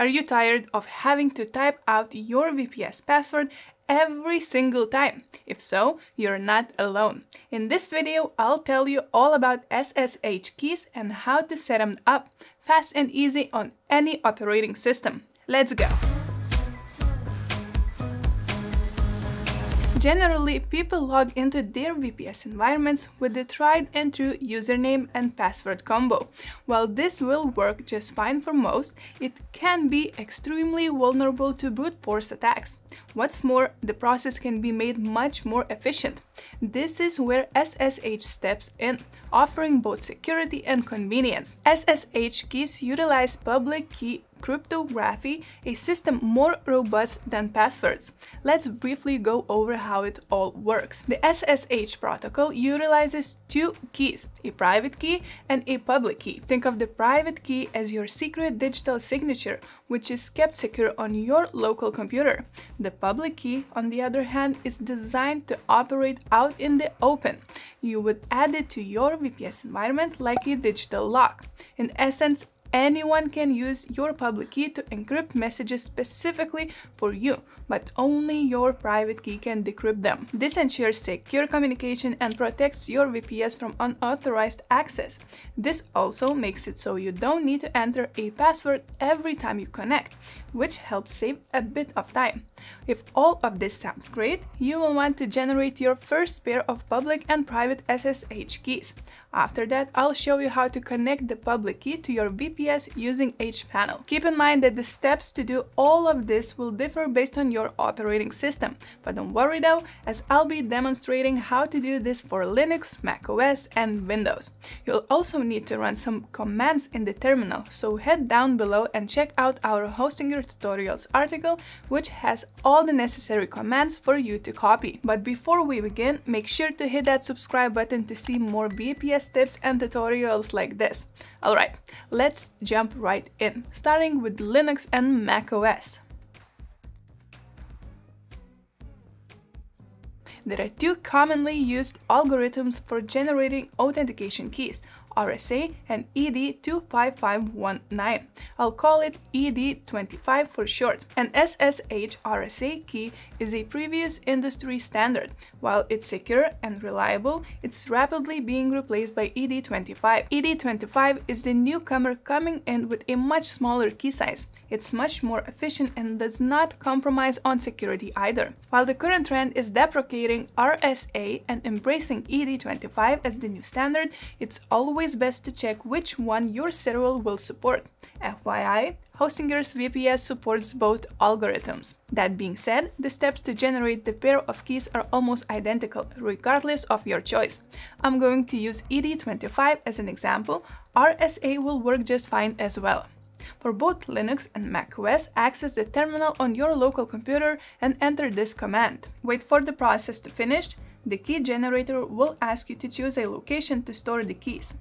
Are you tired of having to type out your VPS password every single time? If so, you're not alone. In this video, I'll tell you all about SSH keys and how to set them up fast and easy on any operating system. Let's go! Generally, people log into their VPS environments with the tried and true username and password combo. While this will work just fine for most, it can be extremely vulnerable to brute force attacks. What's more, the process can be made much more efficient. This is where SSH steps in, offering both security and convenience. SSH keys utilize public key cryptography, a system more robust than passwords. Let's briefly go over how it all works. The SSH protocol utilizes two keys, a private key and a public key. Think of the private key as your secret digital signature, which is kept secure on your local computer. The public key, on the other hand, is designed to operate out in the open. You would add it to your VPS environment like a digital lock. In essence, anyone can use your public key to encrypt messages specifically for you, but only your private key can decrypt them. This ensures secure communication and protects your VPS from unauthorized access. This also makes it so you don't need to enter a password every time you connect, which helps save a bit of time. If all of this sounds great, you will want to generate your first pair of public and private SSH keys. After that, I'll show you how to connect the public key to your VPS using hPanel. Keep in mind that the steps to do all of this will differ based on your operating system, but don't worry though, as I'll be demonstrating how to do this for Linux, macOS, and Windows. You'll also need to run some commands in the terminal, so head down below and check out our Hostinger tutorials article, which has all the necessary commands for you to copy. But before we begin, make sure to hit that subscribe button to see more VPS tips and tutorials like this. Alright, let's jump right in, starting with Linux and macOS. There are two commonly used algorithms for generating authentication keys, RSA and ED25519. I'll call it ED25 for short. An SSH RSA key is a previous industry standard. While it's secure and reliable, it's rapidly being replaced by ED25. ED25 is the newcomer coming in with a much smaller key size. It's much more efficient and does not compromise on security either. While the current trend is deprecating RSA and embracing ED25 as the new standard, it's always best to check which one your firewall will support. FYI, Hostinger's VPS supports both algorithms. That being said, the steps to generate the pair of keys are almost identical, regardless of your choice. I'm going to use ED25 as an example. RSA will work just fine as well. For both Linux and macOS, access the terminal on your local computer and enter this command. Wait for the process to finish. The key generator will ask you to choose a location to store the keys.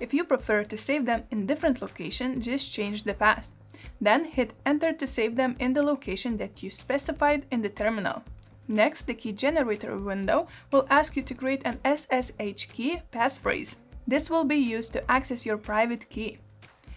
If you prefer to save them in different location, just change the path. Then hit enter to save them in the location that you specified in the terminal. Next, the key generator window will ask you to create an SSH key passphrase. This will be used to access your private key.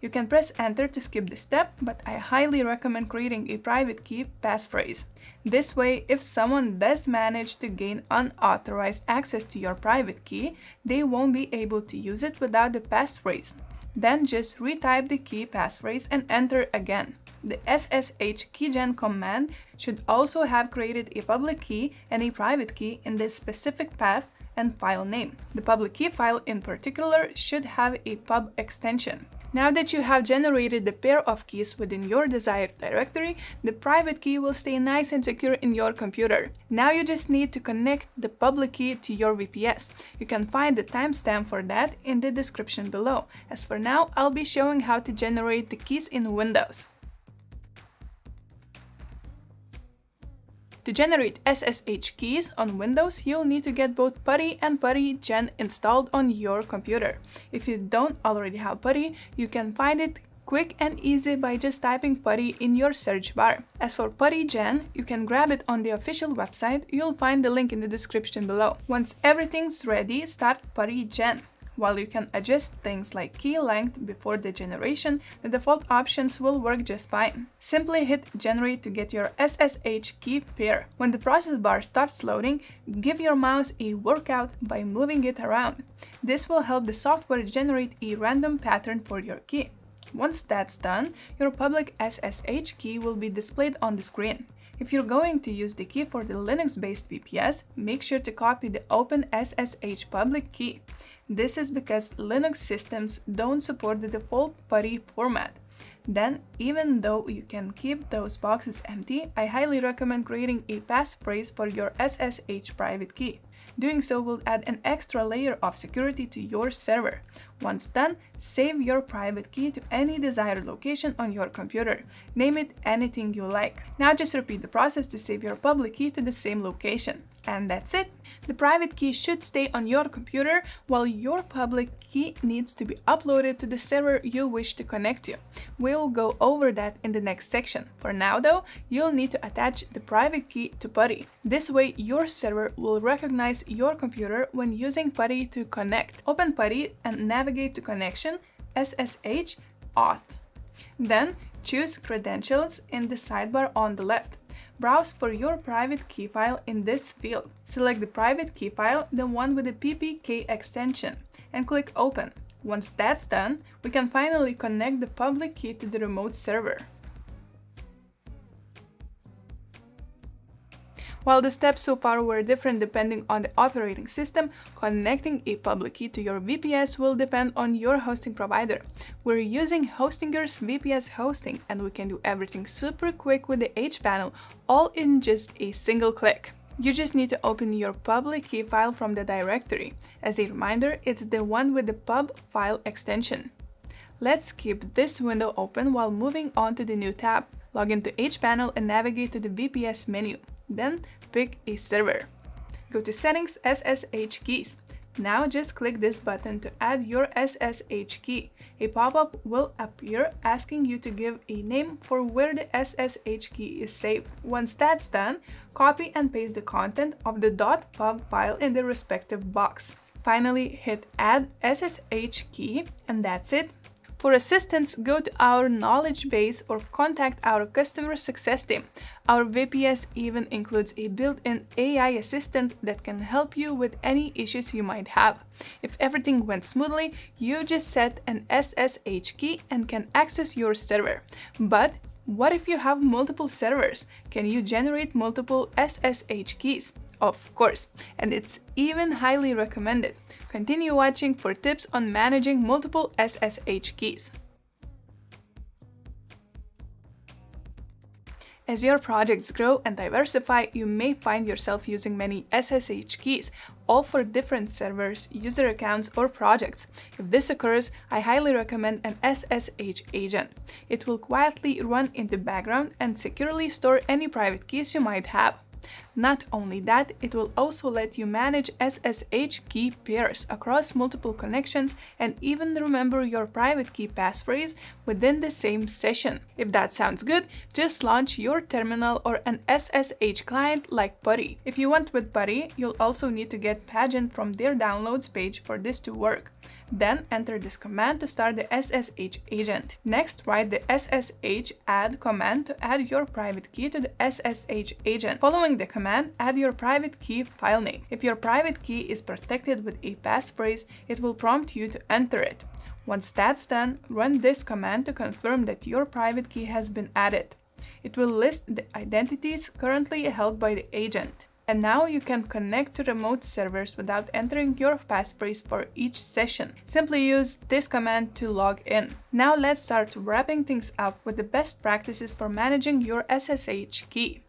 You can press enter to skip the step, but I highly recommend creating a private key passphrase. This way, if someone does manage to gain unauthorized access to your private key, they won't be able to use it without the passphrase. Then just retype the key passphrase and enter again. The ssh-keygen command should also have created a public key and a private key in this specific path and file name. The public key file in particular should have a pub extension. Now that you have generated the pair of keys within your desired directory, the private key will stay nice and secure in your computer. Now you just need to connect the public key to your VPS. You can find the timestamp for that in the description below. As for now, I'll be showing how to generate the keys in Windows. To generate SSH keys on Windows, you'll need to get both PuTTY and PuTTYGen installed on your computer. If you don't already have PuTTY, you can find it quick and easy by just typing PuTTY in your search bar. As for PuTTYGen, you can grab it on the official website. You'll find the link in the description below. Once everything's ready, start PuTTYGen. While you can adjust things like key length before the generation, the default options will work just fine. Simply hit generate to get your SSH key pair. When the process bar starts loading, give your mouse a workout by moving it around. This will help the software generate a random pattern for your key. Once that's done, your public SSH key will be displayed on the screen. If you're going to use the key for the Linux-based VPS, make sure to copy the OpenSSH public key. This is because Linux systems don't support the default PuTTY format. Then, even though you can keep those boxes empty, I highly recommend creating a passphrase for your SSH private key. Doing so will add an extra layer of security to your server. Once done, save your private key to any desired location on your computer. Name it anything you like. Now just repeat the process to save your public key to the same location. And that's it! The private key should stay on your computer, while your public key needs to be uploaded to the server you wish to connect to. We'll go over that in the next section. For now though, you'll need to attach the private key to PuTTY. This way your server will recognize your computer when using PuTTY to connect. Open PuTTY and navigate to connection, SSH, auth. Then choose credentials in the sidebar on the left. Browse for your private key file in this field. Select the private key file, the one with the PPK extension, and click open. Once that's done, we can finally connect the public key to the remote server. While the steps so far were different depending on the operating system, connecting a public key to your VPS will depend on your hosting provider. We're using Hostinger's VPS hosting, and we can do everything super quick with the hPanel, all in just a single click. You just need to open your public key file from the directory. As a reminder, it's the one with the pub file extension. Let's keep this window open while moving on to the new tab. Log into hPanel and navigate to the VPS menu. Then pick a server. Go to Settings, SSH Keys. Now just click this button to add your SSH key. A pop-up will appear asking you to give a name for where the SSH key is saved. Once that's done, copy and paste the content of the .pub file in the respective box. Finally, hit Add SSH Key, and that's it. For assistance, go to our knowledge base or contact our customer success team. Our VPS even includes a built-in AI assistant that can help you with any issues you might have. If everything went smoothly, you just set an SSH key and can access your server. But what if you have multiple servers? Can you generate multiple SSH keys? Of course, and it's even highly recommended. Continue watching for tips on managing multiple SSH keys. As your projects grow and diversify, you may find yourself using many SSH keys, all for different servers, user accounts, or projects. If this occurs, I highly recommend an SSH agent. It will quietly run in the background and securely store any private keys you might have. Not only that, it will also let you manage SSH key pairs across multiple connections and even remember your private key passphrase within the same session. If that sounds good, just launch your terminal or an SSH client like PuTTY. If you want with PuTTY, you'll also need to get Pageant from their downloads page for this to work. Then enter this command to start the SSH agent. Next, write the ssh-add command to add your private key to the SSH agent. Following the command, add your private key file name. If your private key is protected with a passphrase, it will prompt you to enter it. Once that's done, run this command to confirm that your private key has been added. It will list the identities currently held by the agent. And now you can connect to remote servers without entering your passphrase for each session. Simply use this command to log in. Now let's start wrapping things up with the best practices for managing your SSH key.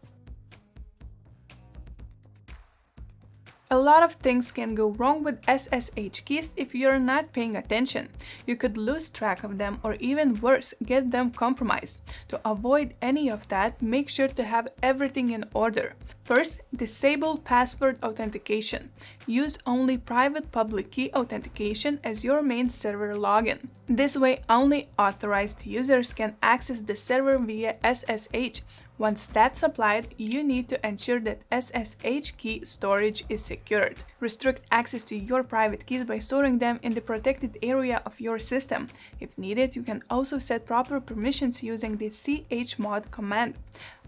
A lot of things can go wrong with SSH keys if you're not paying attention. You could lose track of them or even worse, get them compromised. To avoid any of that, make sure to have everything in order. First, disable password authentication. Use only private public key authentication as your main server login. This way, only authorized users can access the server via SSH, Once that's applied, you need to ensure that SSH key storage is secured. Restrict access to your private keys by storing them in the protected area of your system. If needed, you can also set proper permissions using the chmod command.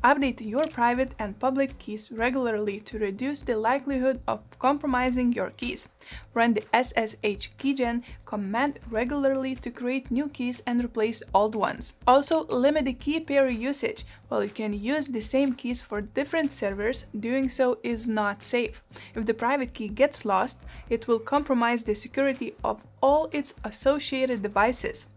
Update your private and public keys regularly to reduce the likelihood of compromising your keys. Run the ssh-keygen command regularly to create new keys and replace old ones. Also, limit the key pair usage. While you can use the same keys for different servers, doing so is not safe. If the private key gets lost, it will compromise the security of all its associated devices.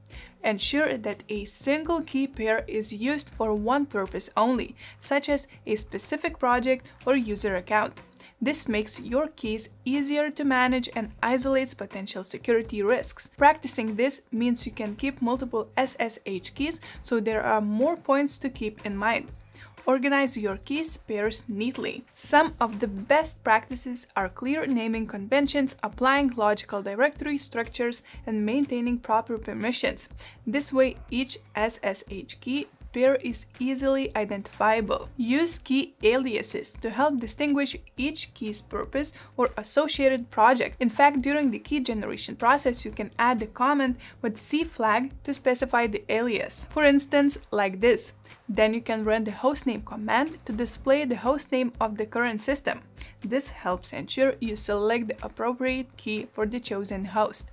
Ensure that a single key pair is used for one purpose only, such as a specific project or user account. This makes your keys easier to manage and isolates potential security risks. Practicing this means you can keep multiple SSH keys, so there are more points to keep in mind. Organize your keys pairs neatly. Some of the best practices are clear naming conventions, applying logical directory structures, and maintaining proper permissions. This way, each SSH key pair is easily identifiable. Use key aliases to help distinguish each key's purpose or associated project. In fact, during the key generation process, you can add the comment with C flag to specify the alias. For instance, like this. Then you can run the hostname command to display the hostname of the current system. This helps ensure you select the appropriate key for the chosen host.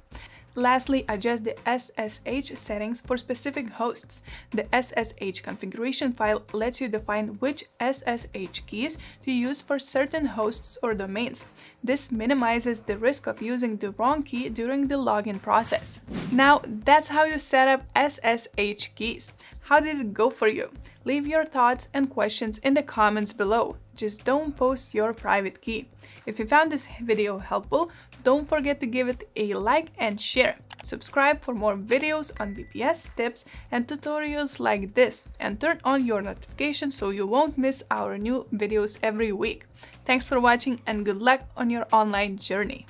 Lastly, adjust the SSH settings for specific hosts. The SSH configuration file lets you define which SSH keys to use for certain hosts or domains. This minimizes the risk of using the wrong key during the login process. Now, that's how you set up SSH keys. How did it go for you? Leave your thoughts and questions in the comments below. Just don't post your private key. If you found this video helpful, don't forget to give it a like and share. Subscribe for more videos on VPS tips and tutorials like this, and turn on your notifications so you won't miss our new videos every week. Thanks for watching and good luck on your online journey.